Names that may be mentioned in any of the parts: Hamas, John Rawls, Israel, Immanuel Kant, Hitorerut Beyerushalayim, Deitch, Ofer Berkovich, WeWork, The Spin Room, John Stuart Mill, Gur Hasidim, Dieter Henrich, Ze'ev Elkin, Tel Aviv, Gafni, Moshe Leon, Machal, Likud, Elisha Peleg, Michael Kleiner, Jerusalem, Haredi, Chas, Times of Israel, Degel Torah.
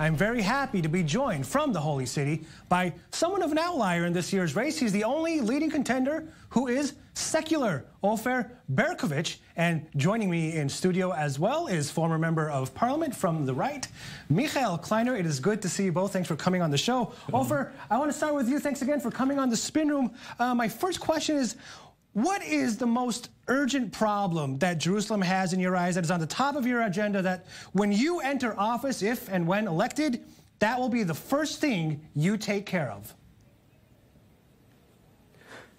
I'm very happy to be joined from the Holy City by someone of an outlier in this year's race. He's the only leading contender who is secular, Ofer Berkovich. And joining me in studio as well is former member of Parliament from the right, Michael Kleiner. It is good to see you both. Thanks for coming on the show. Ofer, I want to start with you. Thanks again for coming on the Spin Room. My first question is, what is the most urgent problem that Jerusalem has in your eyes, that is on the top of your agenda, that when you enter office, if and when elected, that will be the first thing you take care of?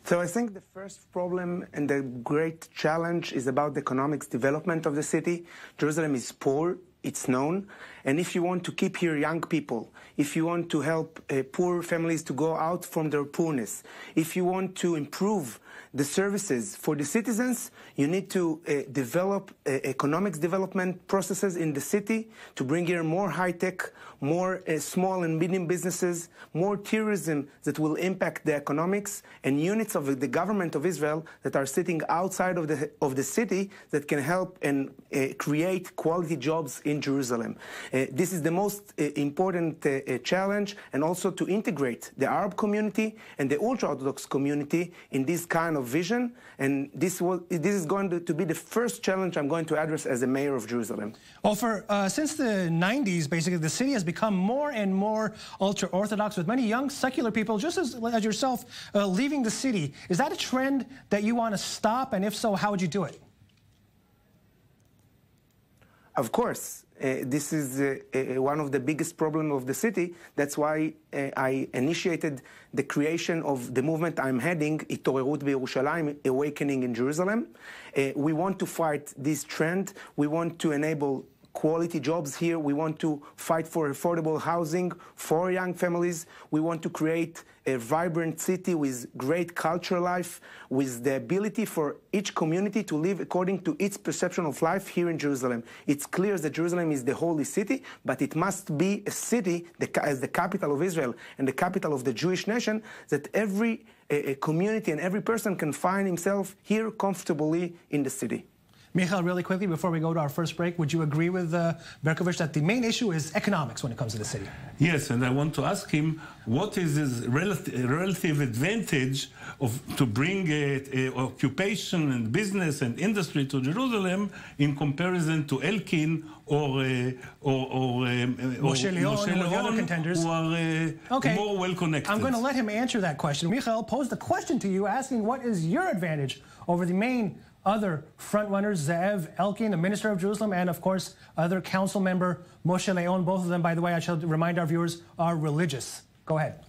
So I think the first problem and the great challenge is about the economic development of the city. Jerusalem is poor, it's known, and if you want to keep here young people, if you want to help poor families to go out from their poorness, if you want to improve the services for the citizens, you need to develop economics development processes in the city to bring here more high-tech, more small and medium businesses, more tourism that will impact the economics, and units of the government of Israel that are sitting outside of the city that can help and create quality jobs in Jerusalem. This is the most important challenge, and also to integrate the Arab community and the ultra-Orthodox community in this kind of vision, and this is going to be the first challenge I'm going to address as the mayor of Jerusalem. Ofer, since the 90s, basically, the city has become more and more ultra-Orthodox, with many young secular people, just as yourself, leaving the city. Is that a trend that you want to stop, and if so, how would you do it? Of course. This is one of the biggest problems of the city. That's why I initiated the creation of the movement I'm heading, Hitorerut Beyerushalayim, Awakening in Jerusalem. We want to fight this trend. We want to enable quality jobs here. We want to fight for affordable housing for young families. We want to create a vibrant city with great cultural life, with the ability for each community to live according to its perception of life here in Jerusalem. It's clear that Jerusalem is the holy city, but it must be a city as the capital of Israel and the capital of the Jewish nation, that every community and every person can find himself here comfortably in the city. Michael, really quickly, before we go to our first break, would you agree with Berkovich that the main issue is economics when it comes to the city? Yes, and I want to ask him, what is his relative advantage to bring occupation and business and industry to Jerusalem in comparison to Elkin or Moshe Leon, contenders who are more well-connected? I'm going to let him answer that question. Michael posed a question to you asking, what is your advantage over the main other frontrunners, Ze'ev Elkin, the Minister of Jerusalem, and of course, other council member Moshe Leon? Both of them, by the way, I shall remind our viewers, are religious. Go ahead.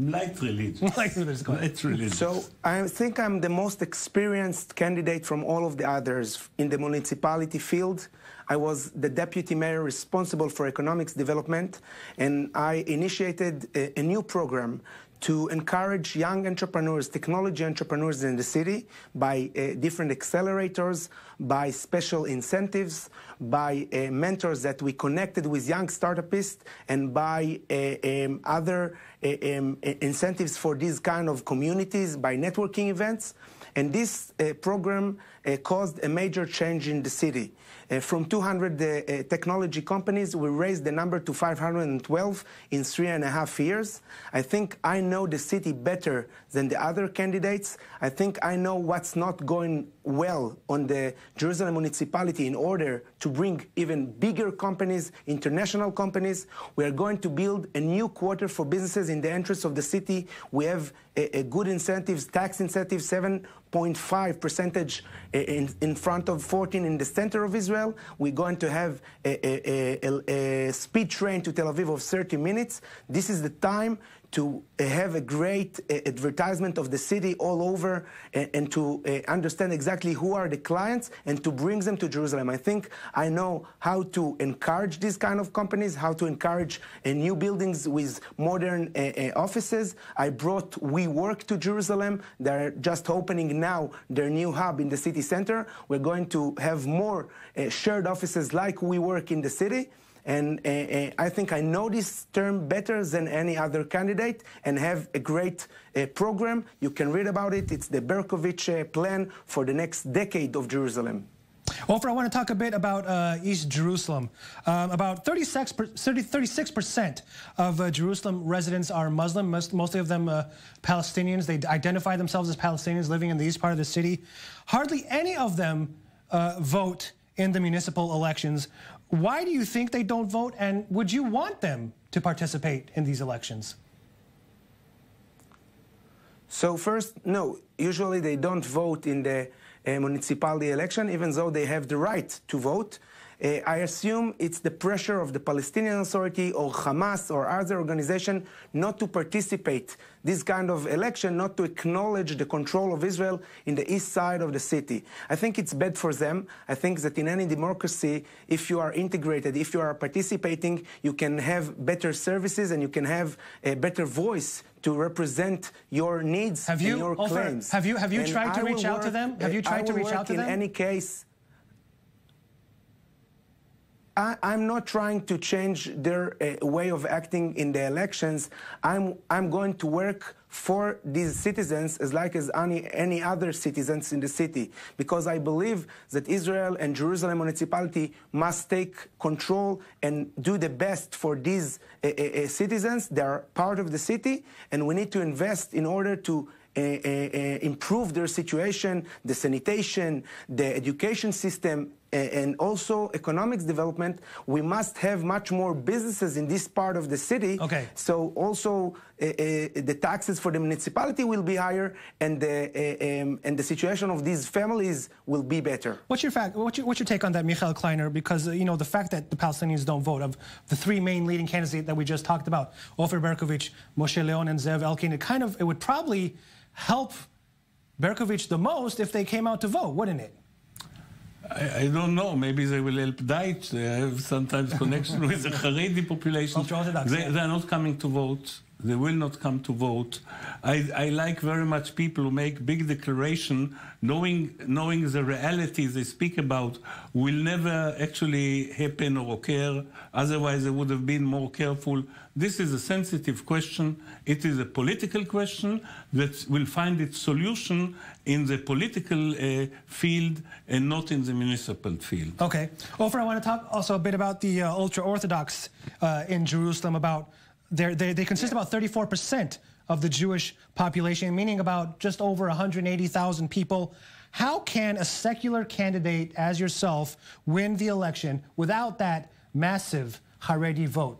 Light religious. Light religious. Light religious. So I think I'm the most experienced candidate from all of the others in the municipality field. I was the deputy mayor responsible for economics development, and I initiated a new program to encourage young entrepreneurs, technology entrepreneurs in the city by different accelerators, by special incentives, by mentors that we connected with young startupists, and by other incentives for these kind of communities, by networking events. And this program caused a major change in the city. From 200 technology companies, we raised the number to 512 in 3.5 years. I think I know the city better than the other candidates. I think I know what's not going well on the Jerusalem municipality in order to bring even bigger companies, international companies. We are going to build a new quarter for businesses in the entrance of the city. We have a good incentives, tax incentives, 7.5% in front of 14 in the center of Israel. We're going to have a speed train to Tel Aviv of 30 minutes. This is the time to have a great advertisement of the city all over, and to understand exactly who are the clients and to bring them to Jerusalem. I think I know how to encourage these kind of companies, how to encourage new buildings with modern offices. I brought WeWork to Jerusalem. They're just opening now their new hub in the city center. We're going to have more shared offices like WeWork in the city. And I think I know this term better than any other candidate, and have a great program. You can read about it. It's the Berkovich plan for the next decade of Jerusalem. Ofer, I want to talk a bit about East Jerusalem. About 36% of Jerusalem residents are Muslim, mostly of them Palestinians. They identify themselves as Palestinians living in the east part of the city. Hardly any of them vote in the municipal elections. Why do you think they don't vote, and would you want them to participate in these elections? So first, no, usually they don't vote in the municipality election, even though they have the right to vote. I assume it's the pressure of the Palestinian Authority or Hamas or other organization not to participate this kind of election, not to acknowledge the control of Israel in the east side of the city. I think it's bad for them. I think that in any democracy, if you are integrated, if you are participating, you can have better services and you can have a better voice to represent your needs and your claims. Have you tried to reach out to them? Have you tried to reach out to them? In any case, I'm not trying to change their way of acting in the elections. I'm going to work for these citizens as like as any other citizens in the city, because I believe that Israel and Jerusalem municipality must take control and do the best for these citizens. They are part of the city, and we need to invest in order to improve their situation, the sanitation, the education system, and also economics development. We must have much more businesses in this part of the city. Okay. So also the taxes for the municipality will be higher, and the situation of these families will be better. What's your take on that, Michael Kleiner? Because you know, the fact that the Palestinians don't vote, of the three main leading candidates that we just talked about, Ofer Berkovich, Moshe Leon, and Ze'ev Elkin, it would probably help Berkovich the most if they came out to vote, wouldn't it? I don't know. Maybe they will help Deitch. They have sometimes connection with the Haredi population. They are not coming to vote. They will not come to vote. I like very much people who make big declaration, knowing the reality they speak about will never actually happen or occur. Otherwise, they would have been more careful. This is a sensitive question. It is a political question that will find its solution in the political field and not in the municipal field. Okay. Ofer, I want to talk also a bit about the ultra-Orthodox in Jerusalem, about they consist about 34% of the Jewish population, meaning about just over 180,000 people. How can a secular candidate as yourself win the election without that massive Haredi vote?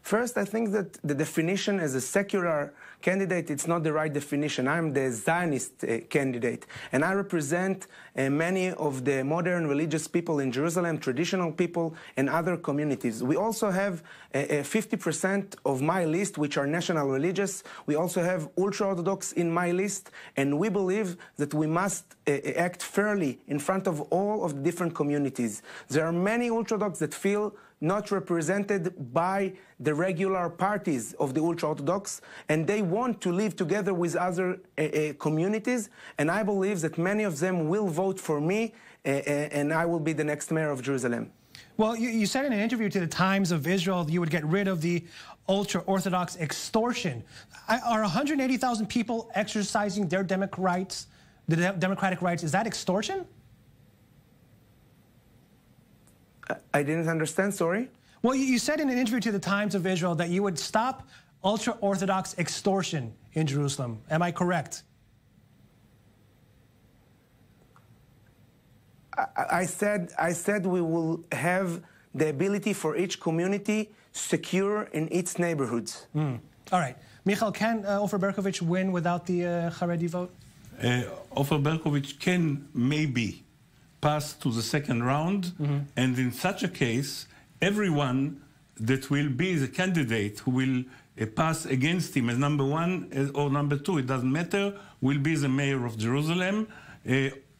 First, I think that the definition as a secular candidate, it's not the right definition. I'm the Zionist candidate, and I represent many of the modern religious people in Jerusalem, traditional people, and other communities. We also have 50% of my list, which are national religious. We also have ultra-Orthodox in my list, and we believe that we must act fairly in front of all of the different communities. There are many ultra-Orthodox that feel not represented by the regular parties of the ultra-Orthodox, and they want to live together with other communities, and I believe that many of them will vote for me, and I will be the next mayor of Jerusalem. Well, you said in an interview to the Times of Israel that you would get rid of the ultra-Orthodox extortion. Are 180,000 people exercising their democratic rights? Is that extortion? I didn't understand, sorry. Well, you said in an interview to the Times of Israel that you would stop ultra-Orthodox extortion in Jerusalem. Am I correct? I said we will have the ability for each community secure in its neighborhoods. Mm. All right. Michael, can Ofer Berkovich win without the Haredi vote? Ofer Berkovich can maybe pass to the second round, and in such a case, everyone that will be the candidate who will pass against him as number one or number two, it doesn't matter, will be the mayor of Jerusalem.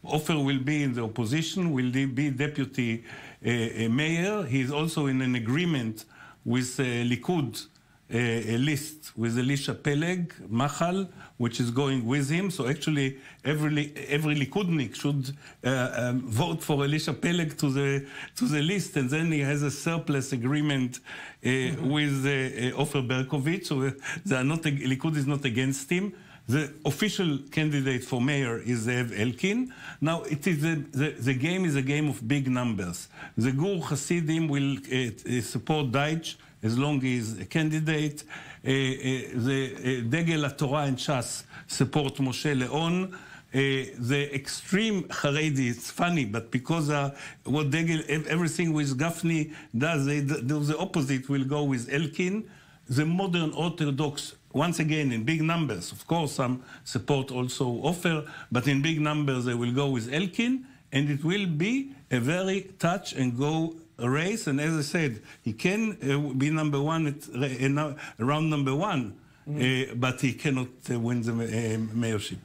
Ofer will be in the opposition, will be deputy mayor. He is also in an agreement with Likud, a list with Elisha Peleg, Machal, which is going with him. So actually, every Likudnik should vote for Elisha Peleg to the list, and then he has a surplus agreement with Ofer Berkovich. So Likud is not against him. The official candidate for mayor is Ze'ev Elkin. Now, it is the game is a game of big numbers. The Gur Hasidim will support Deitch as long as he is a candidate. The Degel Torah and Chas support Moshe Leon. The extreme Haredi, it's funny, but because what Degel, everything with Gafni does, they do the opposite, will go with Elkin. The modern Orthodox, once again, in big numbers, of course, some support also Ofer, but in big numbers they will go with Elkin, and it will be a very touch-and-go race. And as I said, he can be number one at round number one, but he cannot win the mayorship.